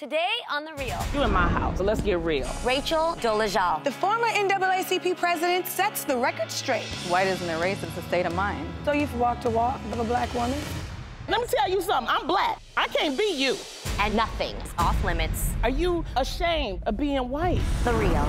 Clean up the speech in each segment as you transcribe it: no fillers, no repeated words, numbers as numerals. Today on The Real. You in my house, so let's get real. Rachel Dolezal. The former NAACP president sets the record straight. White isn't a race, it's a state of mind. So you've walked a walk of a black woman? Let me tell you something, I'm black. I can't be you. And nothing's off limits. Are you ashamed of being white? The Real.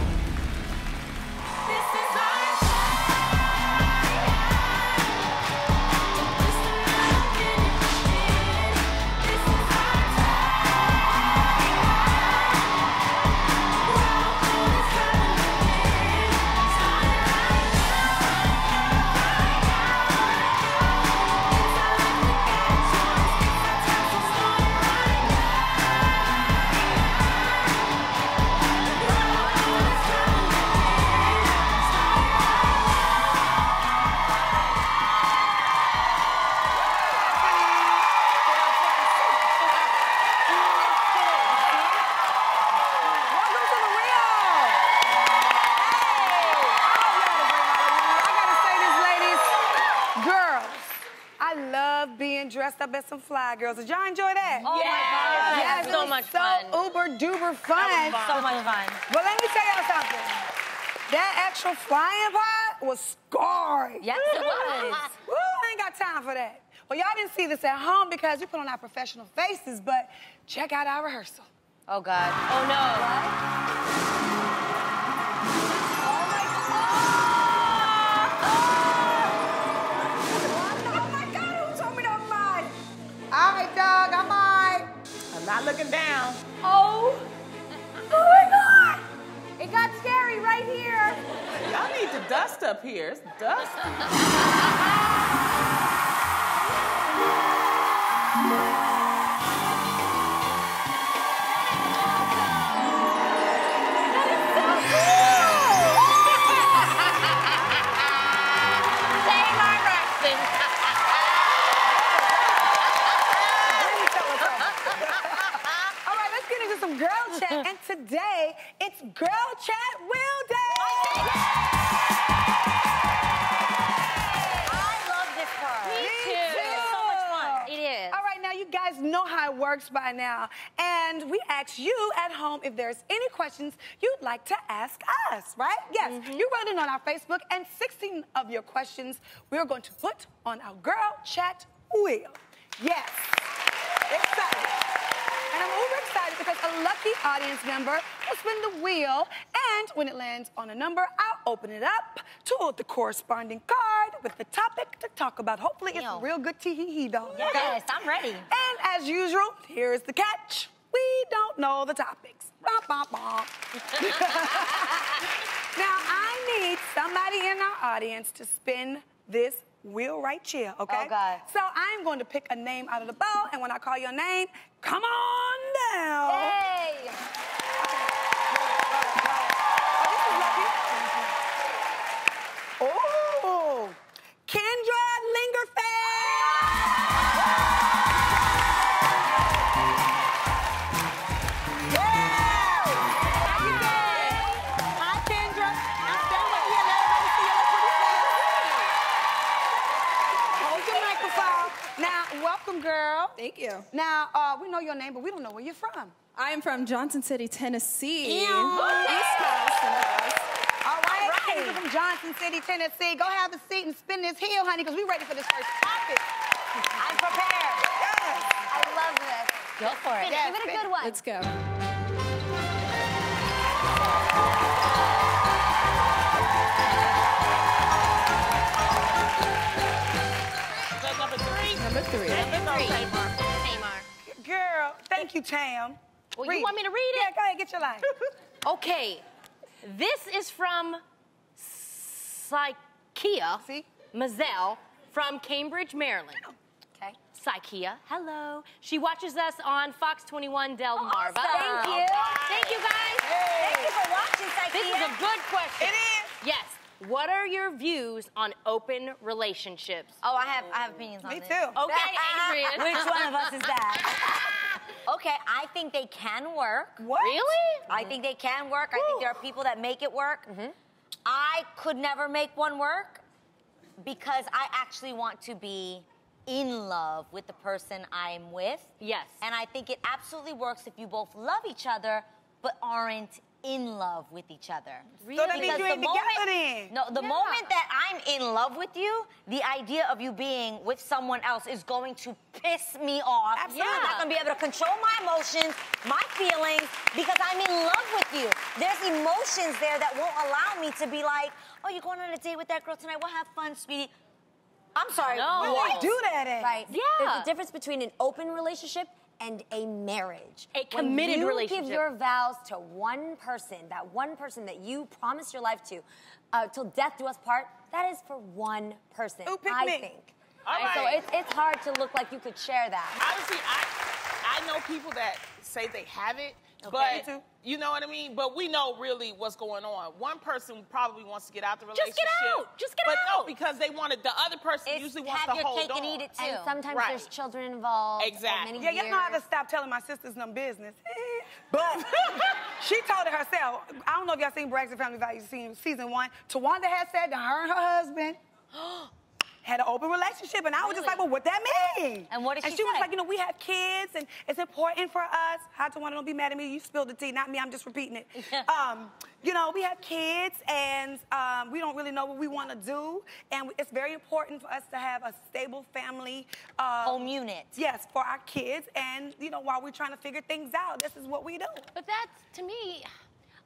Dressed up as some fly girls. Did y'all enjoy that? Oh yeah. My God. Yeah, it was so much fun. So uber-duper fun. That was so much fun. But let me tell y'all something. That actual flying part was scarred. Yes, it was. Woo, I ain't got time for that. Well, y'all didn't see this at home because we put on our professional faces, but check out our rehearsal. Oh, God. Oh, no. What? Not looking down. Oh. Oh my God. It got scary right here. Y'all need to dust up here. It's dust. That is so cool. Save our breakfast. Girl Chat, and today it's Girl Chat Will Day! I love this part. Me too. It's so much fun. It is. All right, now you guys know how it works by now, and we ask you at home if there's any questions you'd like to ask us, right? Yes, you wrote in on our Facebook, and 16 of your questions we're going to put on our Girl Chat Wheel. Yes. Exciting. And I'm uber excited because a lucky audience member will spin the wheel, and when it lands on a number, I'll open it up to the corresponding card with the topic to talk about. Hopefully, it's real good tee-hee-hee, though. Yes, I'm ready. And as usual, here is the catch. We don't know the topics. Bom, bom, bom. Now, I need somebody in our audience to spin this wheel right here, okay? Oh, God. So I'm going to pick a name out of the bowl, and when I call your name, come on down. Hey! Right, right, right. Oh, this is lucky. Oh, Kendra Lingerfair! Yeah! How you doing? Hi, Kendra. I'm standing here. Let everybody see your pretty face. Hold your microphone. Now, welcome, girl. Thank you. Now, we know your name, but we don't know where you're from. I am from Johnson City, Tennessee. East Coast. All right, you're from Johnson City, Tennessee. Go have a seat and spin this heel, honey, because we're ready for this first topic. I'm prepared. Yes. I love this. Go for it. Yes, give it a good one. Let's go. Number three. Number three. Girl, thank you, Tam. Well, you want me to read it? Yeah, go ahead, get your line. Okay, this is from Sykia Mazel from Cambridge, Maryland. Okay. Sykia, hello. She watches us on Fox 21 Del Marva. Awesome. Thank you. Thank you, guys. Hey. Thank you for watching, Sykia. This is a good question. It is. Yes. What are your views on open relationships? Oh, I have opinions on this. Me too. Okay, Adrian. Which one of us is that? Okay, I think they can work. What? Really? I think they can work. Woo. I think there are people that make it work. I could never make one work because I actually want to be in love with the person I'm with. Yes. And I think it absolutely works if you both love each other but aren't in love with each other. Really? So that means you ain't together. No, the moment that I'm in love with you, the idea of you being with someone else is going to piss me off. Absolutely. Yeah. I'm not gonna be able to control my emotions, my feelings, because I'm in love with you. There's emotions there that won't allow me to be like, oh, you're going on a date with that girl tonight, we'll have fun, sweetie. I'm sorry. No. Where do they do that at? Right. Yeah. There's a difference between an open relationship and a marriage. A committed relationship. When you give your vows to one person, that one person that you promised your life to, till death do us part, that is for one person, I think. All right. So it's hard to look like you could share that. Honestly, I know people that say they have it, but you know what I mean? But we know really what's going on. One person probably wants to get out the relationship. Just get out! But no, because they wanted the other person usually wants to hold on. Have your cake and eat it too. And sometimes there's children involved. Exactly. Many years. Y'all know how to stop telling my sisters them business. But she told it herself. I don't know if y'all seen Braxton Family Values season 1. Tawanda had said that her and her husband had an open relationship, and I was just like, well, what that mean? And what did she say? And she was like, you know, we have kids, and it's important for us. Tawanda, don't be mad at me. You spilled the tea, not me. I'm just repeating it. You know, we have kids, and we don't really know what we want to do, and it's very important for us to have a stable family. Home unit. Yes, for our kids, and, you know, while we're trying to figure things out, this is what we do. But that's, to me,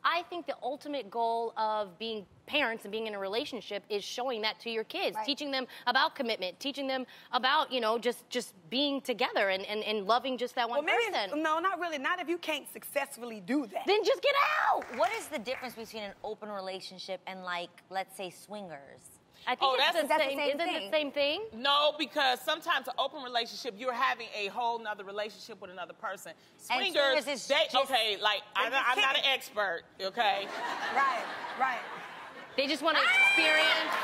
I think the ultimate goal of being parents and being in a relationship is showing that to your kids, teaching them about commitment, teaching them about, you know, just being together and loving just that one person. No, not really. Not if you can't successfully do that. Then just get out. What is the difference between an open relationship and, like, let's say swingers? I think that's the same thing. No, because sometimes an open relationship, you're having a whole nother relationship with another person. Swingers, I'm not an expert, okay? Right. They just want to experience.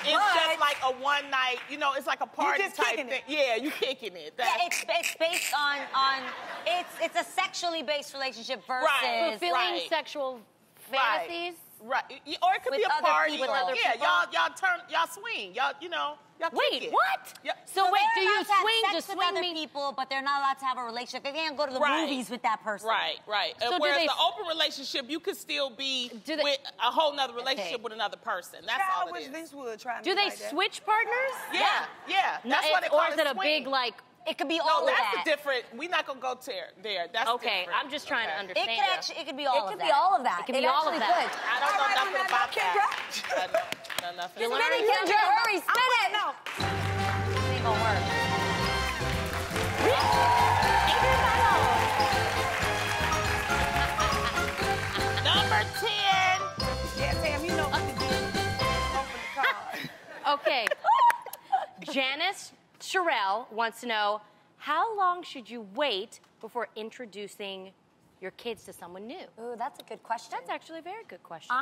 It's just like a one night, you know, it's like a party type thing. Yeah, you're kicking it. It's based on, it's a sexually based relationship versus fulfilling sexual fantasies. Right, or it could be a party. With other people. Yeah, y'all swing, you know, y'all kick it. Wait, what? Yeah. So wait, do you swing? Just swing with other people, but they're not allowed to have a relationship. They can't go to the movies with that person. Right. So whereas the open relationship, you could still be with a whole nother relationship with another person. That's all it is. This would try to do they switch partners? Yeah. That's why they call it swing. Or is it a big like? It could be all of that. No, that's different. We're not going to go there. That's different. Okay, I'm just trying to understand. It could be all of that. It could be all of that. I don't know nothing about that. I know nothing. Spin it, Kendra. Hurry, spin it. No. This ain't going to work. Number 10. Yeah, Tam, you know what to do. Open the car. Okay. Janice Sherelle wants to know, how long should you wait before introducing your kids to someone new? Ooh, that's a good question. That's actually a very good question.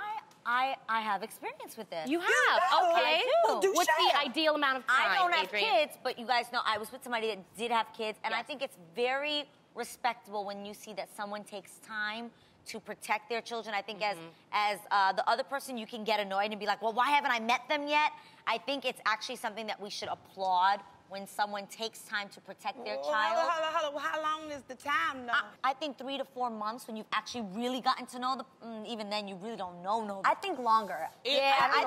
I have experience with this. You have? You know. Okay. I do. What's the ideal amount of time, I don't have kids, but you guys know I was with somebody that did have kids, and I think it's very respectable when you see that someone takes time to protect their children. I think as the other person, you can get annoyed and be like, well, why haven't I met them yet? I think it's actually something that we should applaud when someone takes time to protect their child. How long is the time, though? I think 3 to 4 months when you've actually really gotten to know the, even then you really don't know. I think longer. I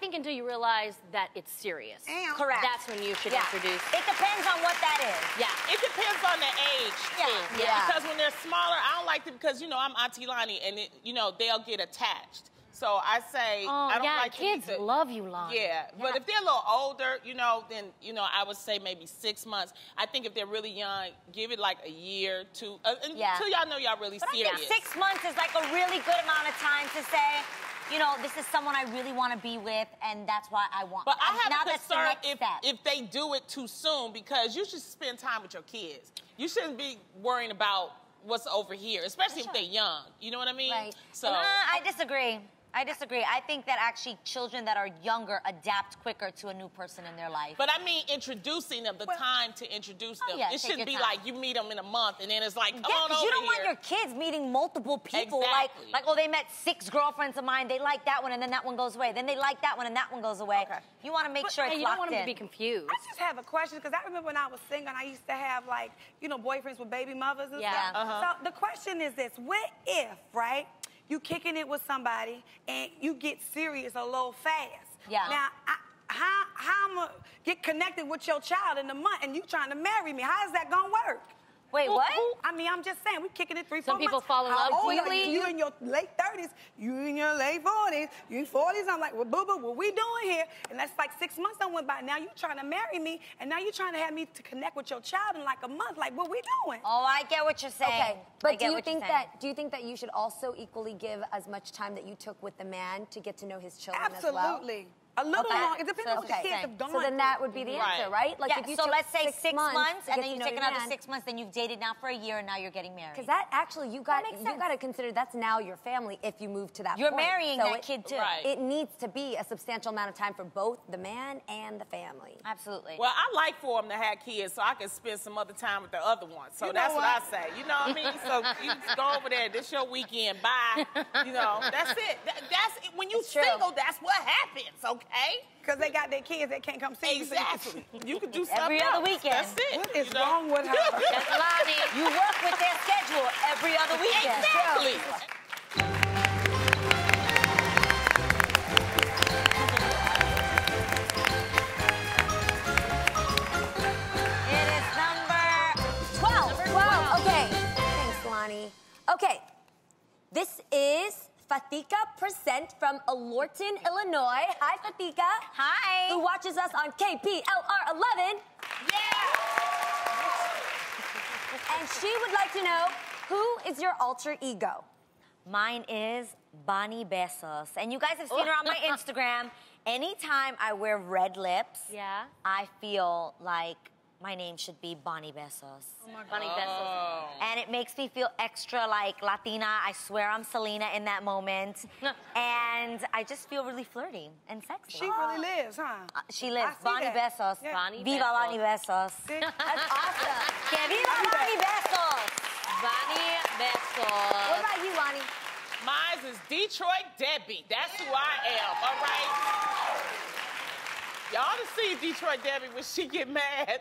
think until you realize that it's serious. Correct. That's when you should introduce. It depends on what that is. Yeah. It depends on the age, too. Yeah. Because when they're smaller, I don't like them because, you know, I'm Auntie Lonnie, and, you know, they'll get attached. So I say, I don't like kids. Kids love you, Lonnie. Yeah, but if they're a little older, you know, then, you know, I would say maybe 6 months. I think if they're really young, give it like a year, two, until y'all know y'all really serious. I think 6 months is like a really good amount of time to say, you know, this is someone I really want to be with, and that's why I want. But I have a concern if they do it too soon, because you should spend time with your kids. You shouldn't be worrying about what's over here, especially if they're young. You know what I mean? Right. So I disagree. I disagree. I think that actually children that are younger adapt quicker to a new person in their life. But I mean introducing them, the time to introduce them. Yeah, it shouldn't be like you meet them in a month and then it's like, come on over here. You don't want your kids meeting multiple people. Exactly. Like, oh, they met 6 girlfriends of mine. They like that one and then that one goes away. Then they like that one and that one goes away. Okay. You want to make sure it's locked in. You don't want them to be confused. I just have a question because I remember when I was single and I used to have like, you know, boyfriends with baby mothers and stuff. So the question is this, what if, right, you kicking it with somebody and you get serious a little fast. Yeah. Now, how I'm going to get connected with your child in a month and you trying to marry me? How is that going to work? Wait, what? I mean, I'm just saying, we're kicking it 3-4 months. Some people fall in love quickly. You in your late 30s, you in your late 40s, you in 40s. I'm like, well, boo-boo, what we doing here? And that's like 6 months I went by. Now you're trying to marry me, and now you're trying to have me to connect with your child in like a month. Like, what we doing? Oh, I get what you're saying. Okay, but do you think that you should also equally give as much time that you took with the man to get to know his children as well? Absolutely. A little long. It depends on the kids have gone. So then that would be the answer, right? Like if you so let's say 6 months, and then you take another 6 months, then you've dated now for a year, and now you're getting married. Because that actually, you got to consider that's now your family if you move to that point. You're marrying that kid too. Right. It needs to be a substantial amount of time for both the man and the family. Absolutely. Well, I like for them to have kids so I can spend some other time with the other one. So that's what I say. You know what I mean? So you just go over there. This your weekend. Bye. You know, that's it. That's it. When you single, that's what happens. Okay. Okay? Because they got their kids that can't come see you. Exactly. You can do something every other weekend. That's it. What is wrong with her? That's Lonnie. You work with their schedule every other weekend. Exactly. It is number 12. Number 12. Okay. Thanks, Lonnie. Okay. This is Fatika Percent from Alorton, Illinois. Hi, Fatika. Hi. Who watches us on KPLR 11. Yeah! And she would like to know, who is your alter ego? Mine is Bonnie Besos. And you guys have seen her on my Instagram. Anytime I wear red lips, I feel like my name should be Bonnie Besos. Oh my God. Bonnie Besos. And it makes me feel extra like Latina. I swear I'm Selena in that moment. And I just feel really flirty and sexy. She really lives, huh? She lives. Bonnie Besos. Yeah. Bonnie Viva Besos. Bonnie Besos. That's awesome. Que viva Bonnie Besos. Bonnie Besos. What about you, Bonnie? Mine is Detroit Debbie. That's who I am, all right? Y'all to see Detroit Debbie when she get mad.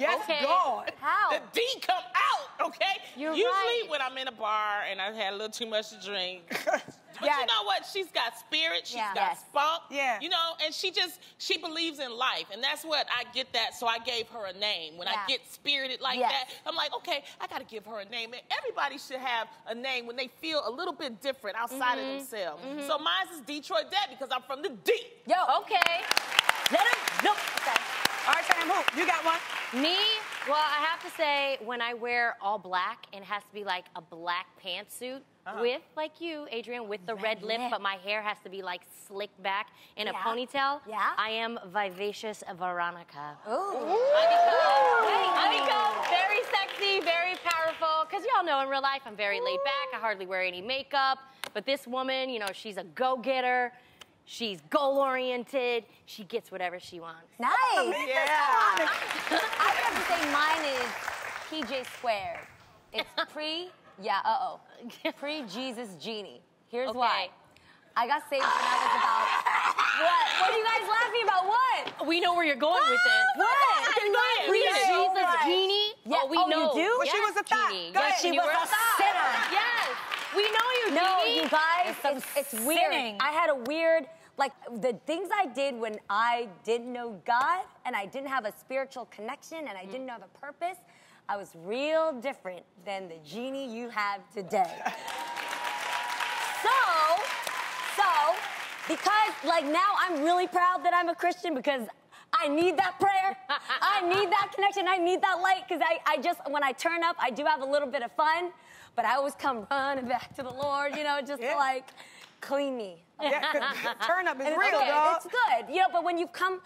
Yes, God. How? The D come out, okay? Usually when I'm in a bar and I've had a little too much to drink. But you know what? She's got spirit. She's got spunk. Yeah. You know, and she believes in life. And that's what I get that. So I gave her a name. When I get spirited like that, I'm like, okay, I got to give her a name. And everybody should have a name when they feel a little bit different outside of themselves. So mine is Detroit Debbie because I'm from the D. Yo, okay. Let him know. All right, Sam, who? You got one? Me? Well, I have to say, when I wear all black, it has to be like a black pantsuit with, like you, Adrienne, with the red lip, but my hair has to be like slicked back in a ponytail. Yeah. I am Vivacious Veronica. Ooh. I become very sexy, very powerful, because y'all know in real life I'm very laid back. I hardly wear any makeup, but this woman, you know, she's a go-getter. She's goal-oriented. She gets whatever she wants. Nice. Yeah. I have to say mine is PJ squared. It's pre-Jesus Genie. Here's why. I got saved when I was about... What? What are you guys laughing about? What? We know where you're going with this. What? Pre-Jesus Genie? Yeah, we know. You do? Well, yes, she was a thot. Yes, she was a sinner. Yes. We know you, Genie. No, you guys, it's weird. I had a weird, like, the things I did when I didn't know God and I didn't have a spiritual connection and I didn't have a purpose, I was real different than the Genie you have today. Because, like, now I'm really proud that I'm a Christian because I need that prayer. I need that connection. I need that light because I just, when I turn up, I do have a little bit of fun. But I always come running back to the Lord, you know, just to, like, clean me. Yeah, turn up is real, dog. It's good, you know. But when you've come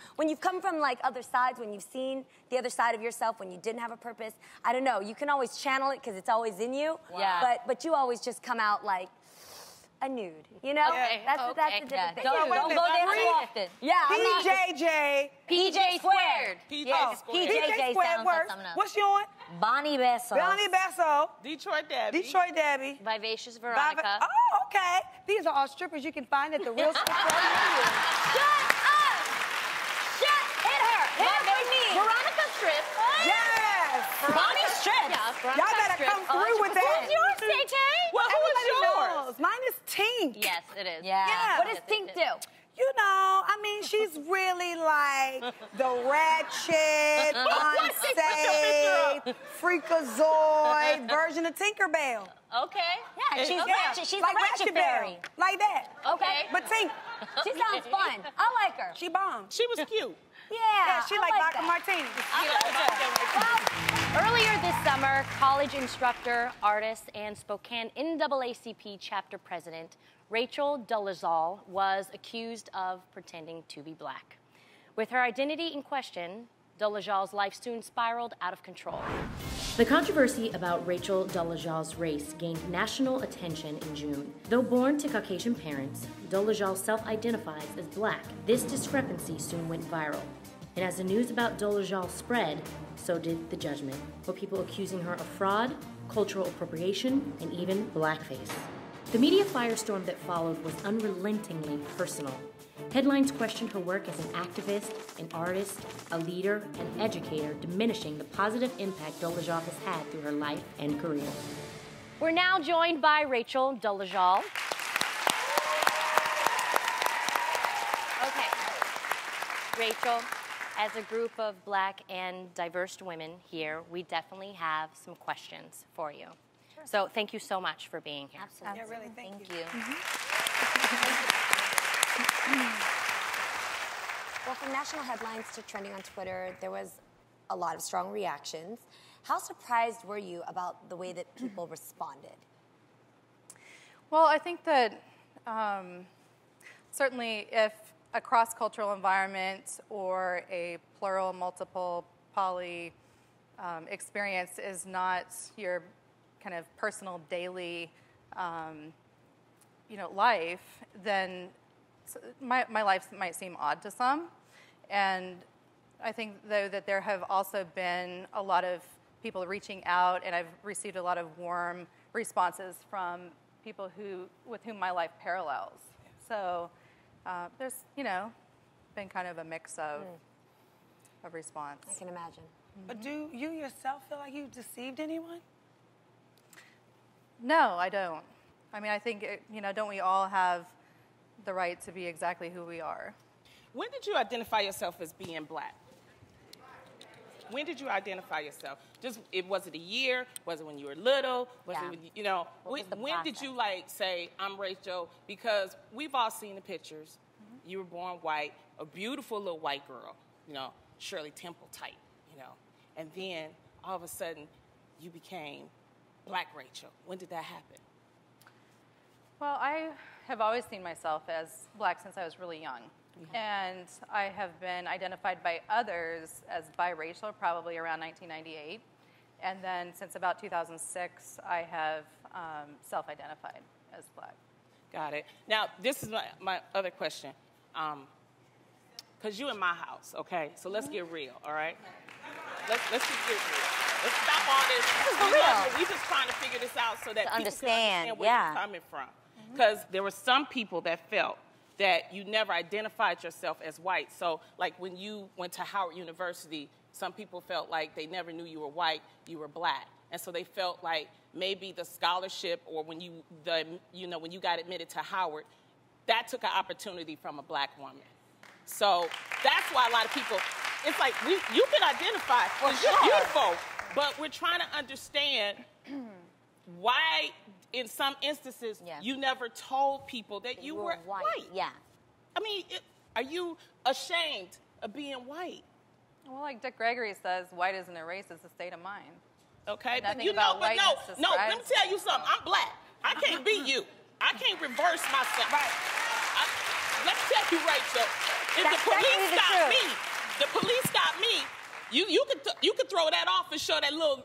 from like other sides, when you've seen the other side of yourself, when you didn't have a purpose, I don't know. You can always channel it because it's always in you. Wow. Yeah. But you always just come out like, a nude. You know? Okay. That's the difference. Don't go there too often. Yeah. PJJ. PJ squared. PJJ squared works. What's she on? Bonnie Bessel. Bonnie Bessel. Detroit Debbie. Detroit Debbie. Vivacious Veronica. Oh, okay. These are all strippers you can find at the real strip. Shut up! Shut! Hit her! Hit her! Veronica strips. Yes! Bonnie strips. Y'all better come through with that. Who's yours, KK? Well, who is yours? Mine is Tink. Yes, it is. Yeah. What does Tink do? You know, I mean, she's really like the ratchet, unsafe, freakazoid version of Tinkerbell. Okay. Yeah, she's ratchet. She's like ratchet fairy. Like that. Okay. But Tink. She sounds fun. I like her. She bombed. She was cute. Yeah. Yeah, she like vodka martinis. Well, earlier this summer, college instructor, artist, and Spokane NAACP chapter president Rachel Dolezal was accused of pretending to be black. With her identity in question, Dolezal's life soon spiraled out of control. The controversy about Rachel Dolezal's race gained national attention in June. Though born to Caucasian parents, Dolezal self-identifies as black. This discrepancy soon went viral. And as the news about Dolezal spread, so did the judgment, with people accusing her of fraud, cultural appropriation, and even blackface. The media firestorm that followed was unrelentingly personal. Headlines questioned her work as an activist, an artist, a leader, an educator, diminishing the positive impact Dolezal has had through her life and career. We're now joined by Rachel Dolezal. Okay. Rachel, as a group of black and diverse women here, we definitely have some questions for you. Sure. So thank you so much for being here. Absolutely. Yeah, really, thank you. Mm-hmm. Well, from national headlines to trending on Twitter, there was a lot of strong reactions. How surprised were you about the way that people responded? Well, I think that certainly if a cross-cultural environment or a plural, multiple, poly experience is not your kind of personal daily life, then so my life might seem odd to some, and I think, though, that there have also been a lot of people reaching out, and I've received a lot of warm responses from people with whom my life parallels. So there's, been kind of a mix of response. I can imagine. Mm-hmm. But do you yourself feel like you deceived anyone? No, I don't. I mean, I think, don't we all have the right to be exactly who we are. When did you identify yourself as being black? When did you identify yourself? Was it a year? Was it when you were little? Was it, when did you say, I'm Rachel? Because we've all seen the pictures. Mm-hmm. You were born white, a beautiful little white girl, Shirley Temple type, and then all of a sudden you became black Rachel. When did that happen? Well, I have always seen myself as black since I was really young. Okay. And I have been identified by others as biracial probably around 1998. And then since about 2006, I have self-identified as black. Got it. Now, this is my other question. Because you in my house, okay? So let's get real, all right? Let's just get real. Let's stop all this. We're just trying to figure this out so that people can understand where you're coming from. Because there were some people that felt that you never identified yourself as white. So, like, when you went to Howard University, some people felt like they never knew you were white, you were black. And so they felt like maybe the scholarship or when you got admitted to Howard, that took an opportunity from a black woman. So that's why a lot of people, it's like, you can identify, because you're beautiful, but we're trying to understand why, in some instances, you never told people that you were white. Yeah. I mean, are you ashamed of being white? Well, like Dick Gregory says, white isn't a race, it's a state of mind. Okay, but no, let me tell you something. I'm black. I can't be you. I can't reverse myself. Right. Let's tell you, Rachel, if the police got me, You could throw that off and show that little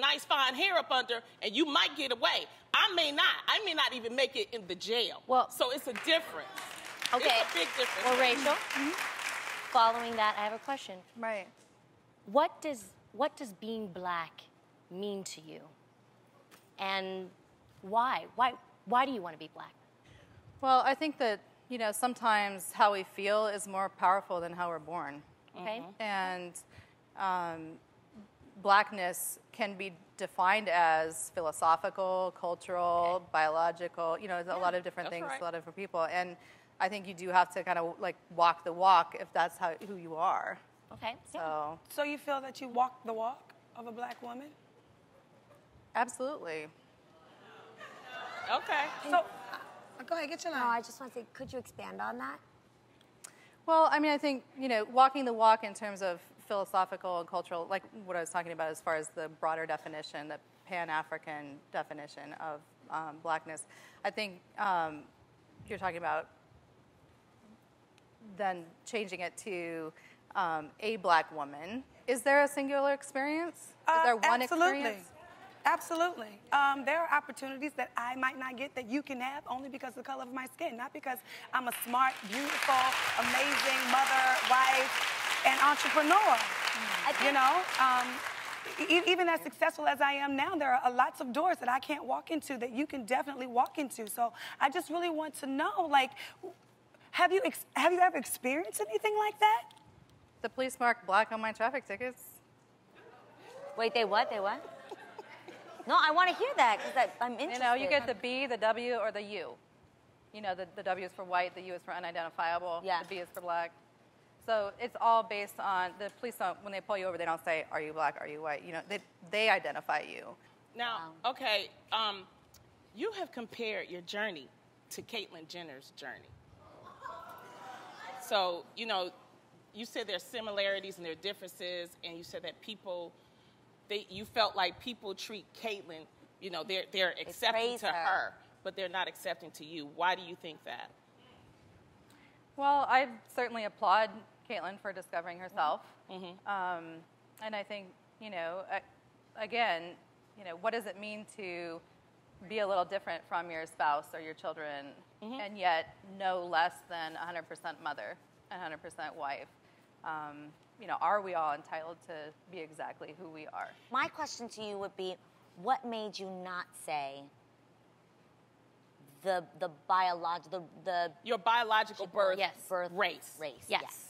nice fine hair up under, and you might get away. I may not. I may not even make it in the jail. Well, so it's a difference. Okay. It's a big difference. Well, Rachel, following that, I have a question. Right. What does being black mean to you? And why do you want to be black? Well, I think that, you know, sometimes how we feel is more powerful than how we're born. Okay. And blackness can be defined as philosophical, cultural, biological, you know, a lot of different things, a lot of different people. And I think you do have to kind of like walk the walk if that's who you are. Okay. So, so you feel that you walk the walk of a black woman? Absolutely. Okay. So, go ahead, get your line. No, I just want to say, could you expand on that? Well, I mean, I think, you know, walking the walk in terms of philosophical and cultural, like what I was talking about as far as the broader definition, the Pan-African definition of blackness, I think you're talking about then changing it to a black woman. Is there a singular experience? Is there one experience? Absolutely. There are opportunities that I might not get that you can have only because of the color of my skin, not because I'm a smart, beautiful, amazing mother, wife, and entrepreneur. You know, even as successful as I am now, there are lots of doors that I can't walk into that you can definitely walk into. So I just really want to know, like, have you ever experienced anything like that? The police marked black on my traffic tickets. Wait, they what? They what? No, I want to hear that because I'm interested. You know, you get the B, the W, or the U. You know, the W is for white, the U is for unidentifiable, the B is for black. So it's all based on, the police don't, when they pull you over, they don't say, are you black, are you white? You know, they identify you. Now, okay, you have compared your journey to Caitlyn Jenner's journey. So, you know, you said there are similarities and there are differences, and you said that people... You felt like people treat Caitlyn, you know, they're accepting to her, but they're not accepting to you. Why do you think that? Well, I certainly applaud Caitlyn for discovering herself. And I think, you know, again, you know, what does it mean to be a little different from your spouse or your children and yet no less than 100% mother and 100% wife? You know, are we all entitled to be exactly who we are? My question to you would be, what made you not say your biological birth race? Yes.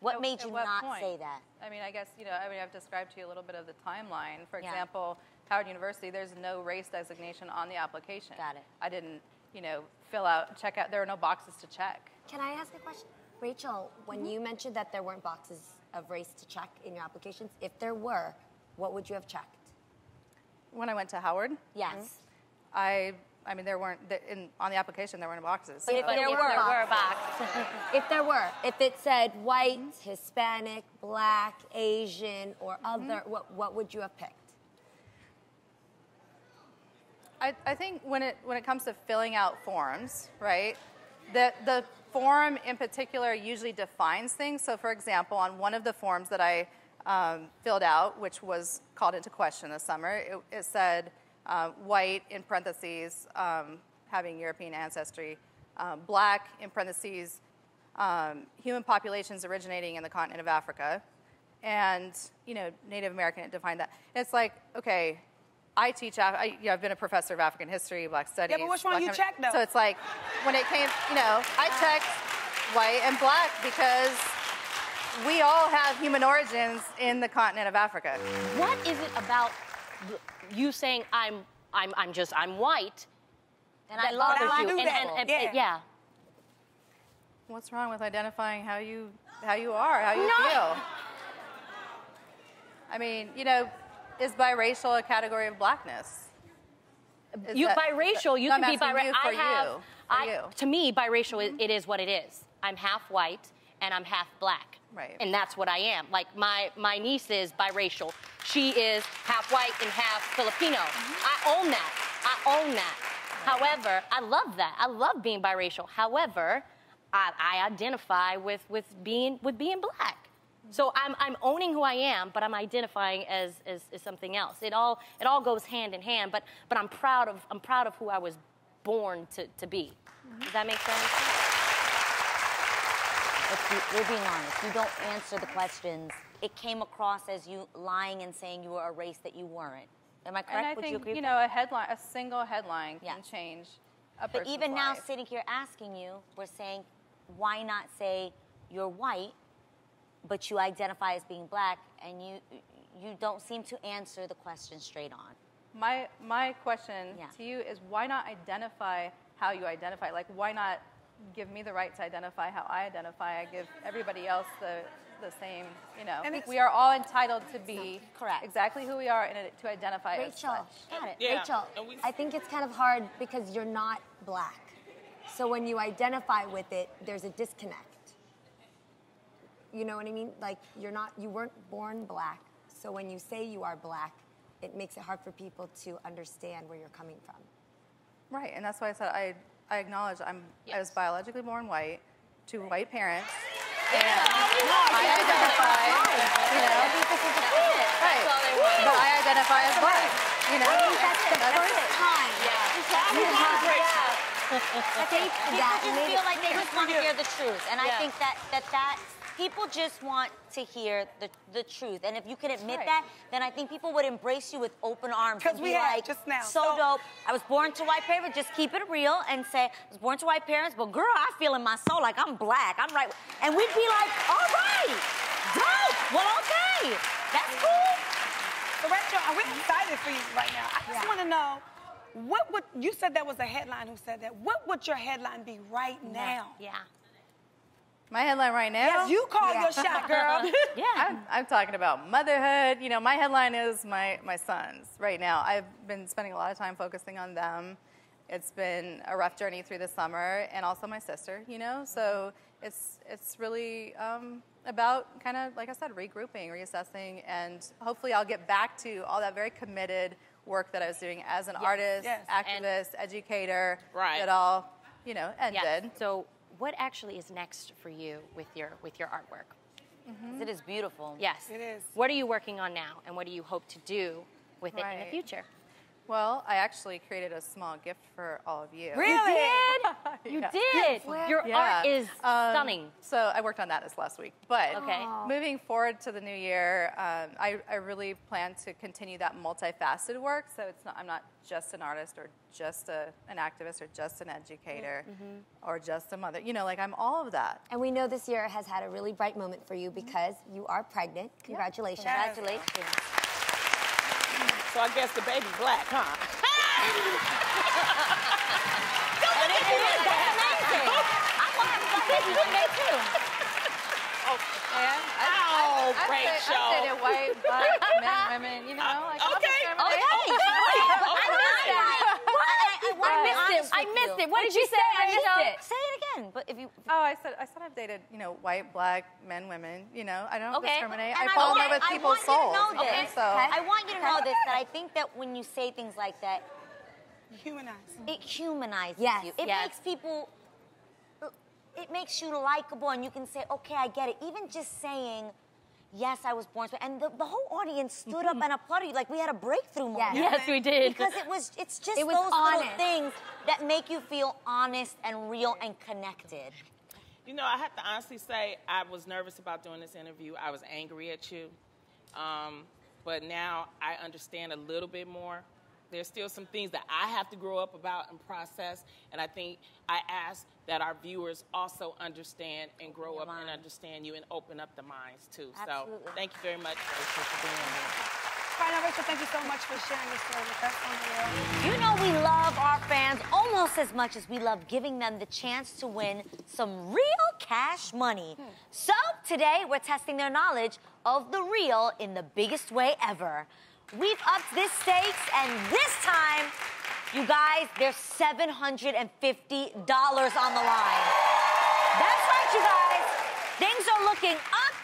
What made you not say that? I mean, I guess, you know, I mean, I've described to you a little bit of the timeline. For example, Howard University, there's no race designation on the application. Got it. I didn't, you know, fill out, check out, there are no boxes to check. Can I ask a question? Rachel, when you mentioned that there weren't boxes of race to check in your applications, if there were, what would you have checked? When I went to Howard? Yes. I mean, there weren't, on the application, there weren't boxes. But if there were a box. If there were, if it said white, Hispanic, black, Asian, or other, what would you have picked? I think when it comes to filling out forms, right, the form in particular usually defines things. So for example, on one of the forms that I filled out, which was called into question this summer, it said white in parentheses, having European ancestry, black in parentheses, human populations originating in the continent of Africa, and, you know, Native American, it defined that. And it's like, okay, I teach, you know, I've been a professor of African history, black studies. Yeah, but which one you checked, though? So it's like, when it came, you know, I checked white and black because we all have human origins in the continent of Africa. What is it about you saying, I'm white, and I love you? And what's wrong with identifying how you feel? I mean, you know, is biracial a category of blackness? Biracial, you can be biracial. To me, biracial, it is what it is. I'm half white and I'm half black. Right. And that's what I am. Like, my niece is biracial. She is half white and half Filipino. I own that. I own that. Right. However, I love that. I love being biracial. However, I identify with being black. So I'm owning who I am, but I'm identifying as something else. It all goes hand in hand, but I'm proud of who I was born to be. Mm-hmm. Does that make sense? If you're being honest, you don't answer the questions. It came across as you lying and saying you were a race that you weren't. Am I correct? And I Would think, you agree? You know, a single headline can change a person's life. But even now, sitting here asking you, we're saying, why not say you're white, but you identify as being black, and you don't seem to answer the question straight on. My question to you is, why not identify how you identify? Like, why not give me the right to identify how I identify? I give everybody else the same, you know. And we are all entitled to be correct, exactly who we are, and to identify as such. Got it. Yeah. Rachel, I think it's kind of hard because you're not black. So when you identify with it, there's a disconnect. You know what I mean? Like, you weren't born black. So when you say you are black, it makes it hard for people to understand where you're coming from. Right, and that's why I said I acknowledge I was biologically born white to white parents. Yeah. And I identify, you know, right. But I identify as black. You know, that's the first time. Yeah. People just feel like they just want to hear the truth, and I think that people just want to hear the truth, and if you can admit that, then I think people would embrace you with open arms. Because we had just now. So dope. I was born to white parents. Just keep it real and say I was born to white parents, but girl, I feel in my soul like I'm black. I'm right, and we'd be like, all right, dope. Well, okay, that's cool. So Rachel, I'm really excited for you right now. I just want to know. What would you said that was a headline? Who said that? What would your headline be right now? Yeah. My headline right now? Yes, you call your shot, girl. Yeah. I'm talking about motherhood. You know, my headline is my sons right now. I've been spending a lot of time focusing on them. It's been a rough journey through the summer, and also my sister. You know, so it's really about kind of, like I said, regrouping, reassessing, and hopefully I'll get back to all that very committed work that I was doing as an artist, activist, educator, that all, you know, ended. Yes. So what actually is next for you with your artwork? Mm-hmm. It is beautiful. Yes. It is. What are you working on now, and what do you hope to do with it in the future? Well, I actually created a small gift for all of you. Really? You did? You did? Your art is stunning. So I worked on that this last week. But moving forward to the new year, I really plan to continue that multifaceted work. So I'm not just an artist or just an activist or just an educator or just a mother. You know, like, I'm all of that. And we know this year has had a really bright moment for you because you are pregnant. Congratulations. Yes. Congratulations. So I guess the baby's black, huh? And it is. That's amazing. I want my baby one day too. Oh, great show. I said it white, black, men, women. You know, like okay. I missed it. What did you say? I missed it. Say it again. But if you. Oh, I said I've dated, you know, white, black, men, women. You know, I don't discriminate. I fall in love with people's souls. I want you to know this, that I think that when you say things like that, it humanizes you. It makes people, it makes you likable, and you can say, okay, I get it. Even just saying, yes, I was born to, and the whole audience stood up and applauded you. Like, we had a breakthrough moment. Yes, we did. Because it's just those little things that make you feel honest and real and connected. You know, I have to honestly say, I was nervous about doing this interview. I was angry at you. But now I understand a little bit more. There's still some things that I have to grow up about and process, and I think I ask that our viewers also understand and grow up and understand you and open up the minds, too. Absolutely. So thank you very much, Rachel, for being here. Final, Rachel, thank you so much for sharing your story with us on the air. You know we love our fans almost as much as we love giving them the chance to win some real cash money. So today we're testing their knowledge of the real in the biggest way ever. We've upped this stakes, and this time, you guys, there's $750 on the line. That's right, you guys. Things are looking up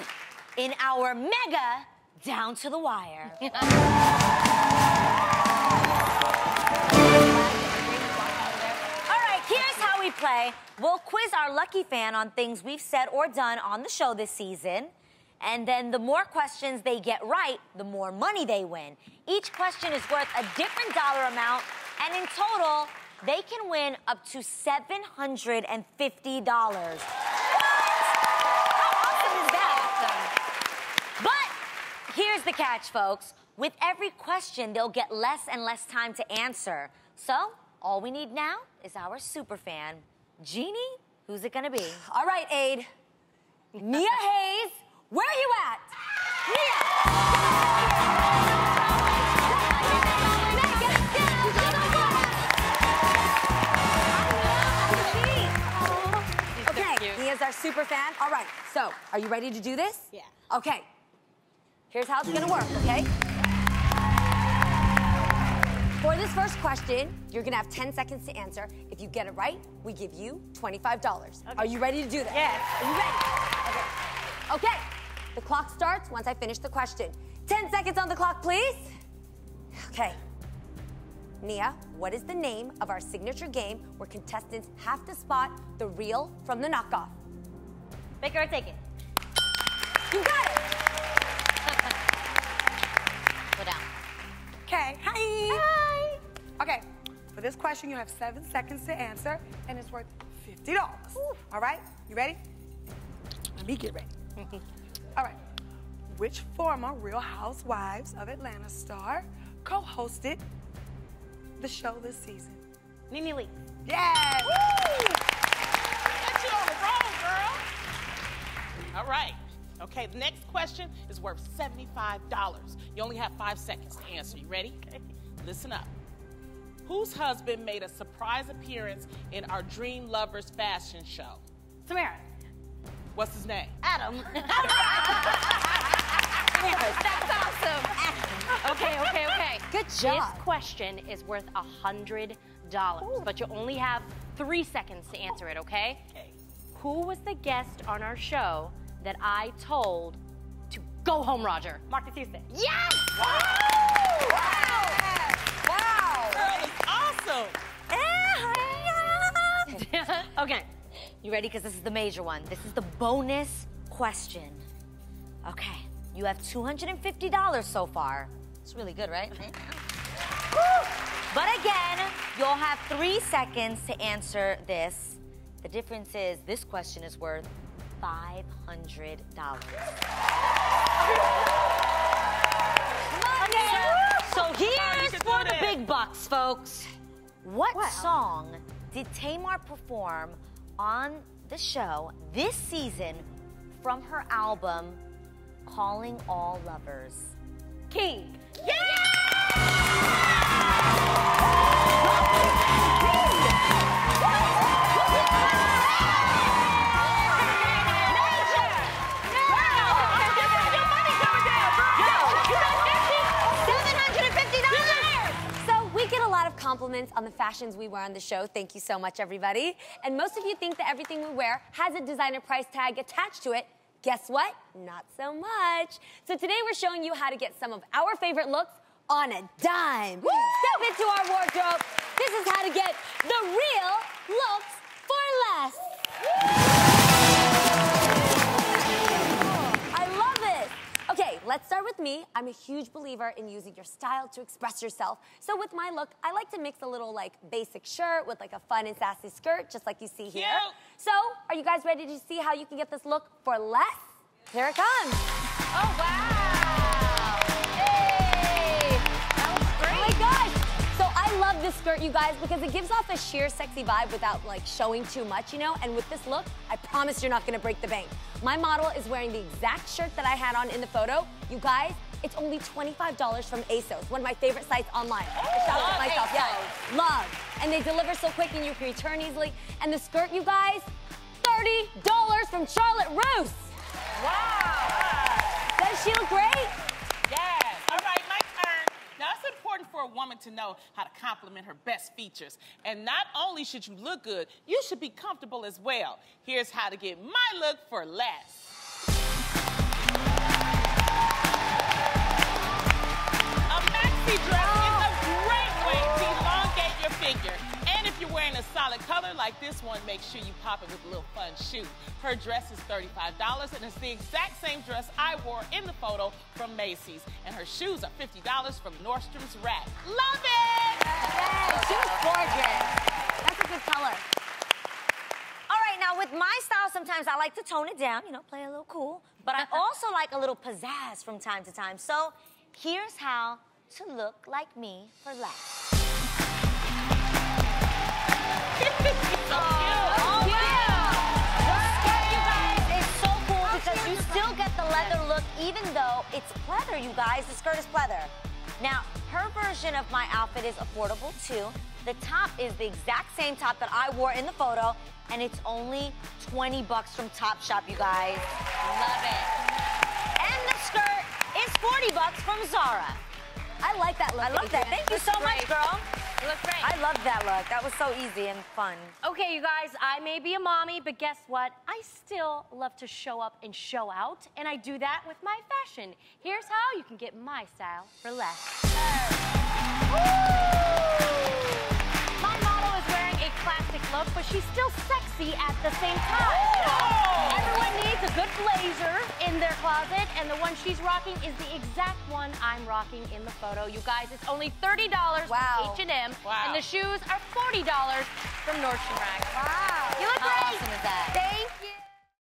in our mega Down to the Wire. All right, here's how we play. We'll quiz our lucky fan on things we've said or done on the show this season. And then the more questions they get right, the more money they win. Each question is worth a different dollar amount, and in total, they can win up to $750. How awesome is that? But here's the catch, folks. With every question, they'll get less and less time to answer. So all we need now is our super fan, Jeannie. Who's it gonna be? All right, Aid. Mia Hayes. Where are you at? Mia! Okay, Mia's our super fan. All right, so are you ready to do this? Yeah. Okay, here's how it's gonna work, okay? For this first question, you're gonna have 10 seconds to answer. If you get it right, we give you $25. Okay. Are you ready to do this? Yes. Are you ready? Okay. Okay, the clock starts once I finish the question. 10 seconds on the clock, please. Okay. Nia, what is the name of our signature game where contestants have to spot the real from the knockoff? Make or take it. You got it. Go down. Okay, hi. Hi. Okay, for this question you have 7 seconds to answer and it's worth $50. All right, you ready? Let me get ready. All right, which former Real Housewives of Atlanta star co-hosted the show this season? Nene Leakes. Yes! Woo! Got you on the roll, girl. All right, okay, the next question is worth $75. You only have 5 seconds to answer. You ready? Okay. Listen up. Whose husband made a surprise appearance in our Dream Lovers fashion show? Tamara. What's his name? Adam. That's awesome. Okay. Good job. This question is worth $100, but you only have 3 seconds to answer it, okay? Okay. Who was the guest on our show that I told to go home, Roger? Marques Houston. Yes! Wow! Wow! Wow! That is awesome. Okay. You ready? Because this is the major one. This is the bonus question. Okay, you have $250 so far. It's really good, right? But again, you'll have 3 seconds to answer this. The difference is this question is worth $500. So here's for the big bucks, folks. What song did Tamar perform on the show this season from her album, Calling All Lovers? King. Yeah! Compliments on the fashions we wear on the show. Thank you so much, everybody. And most of you think that everything we wear has a designer price tag attached to it. Guess what? Not so much. So today we're showing you how to get some of our favorite looks on a dime. Woo! Step into our wardrobe. This is how to get the real looks for less. I love it. Okay, let's start with me. I'm a huge believer in using your style to express yourself. So with my look, I like to mix a little like basic shirt with like a fun and sassy skirt, just like you see here. Yep. So are you guys ready to see how you can get this look for less? Here it comes. Oh, wow. Hey, that was great. Oh my gosh. So I love this skirt, you guys, because it gives off a sheer sexy vibe without like showing too much, you know? And with this look, I promise you're not gonna break the bank. My model is wearing the exact shirt that I had on in the photo. You guys, it's only $25 from ASOS, one of my favorite sites online. I shopped it myself, yeah. Love. And they deliver so quick and you can return easily. And the skirt, you guys, $30 from Charlotte Russe. Wow. Doesn't she look great? Yes. All right, my turn. Now, it's important for a woman to know how to compliment her best features. And not only should you look good, you should be comfortable as well. Here's how to get my look for less. Dress is a great way to elongate your figure. And if you're wearing a solid solid color like this one, make sure you pop it with a little fun shoot. Her dress is $35, and it's the exact same dress I wore in the photo from Macy's. And her shoes are $50 from Nordstrom's Rack. Love it! Yes, she's gorgeous. That's a good color. All right, now with my style, sometimes I like to tone it down, you know, play a little cool. But I also like a little pizzazz from time to time. So here's how to look like me for less. Leather look, even though it's pleather, you guys. The skirt is pleather. Now, her version of my outfit is affordable, too. The top is the exact same top that I wore in the photo, and it's only 20 bucks from Topshop, you guys. Love it. And the skirt is 40 bucks from Zara. I like that look. I love that. Thank you so much, girl. You look great. I love that look. That was so easy and fun. Okay, you guys, I may be a mommy, but guess what? I still love to show up and show out, and I do that with my fashion. Here's how you can get my style for less. My model is wearing a classic look, but she's still sexy at the same time. Oh. Everyone needs a good blazer in their closet, and the one she's rocking is the exact one I'm rocking in the photo. You guys, it's only $30 from H&M, and the shoes are $40 from Nordstrom Rack. Wow. You look great. How awesome is that? Thank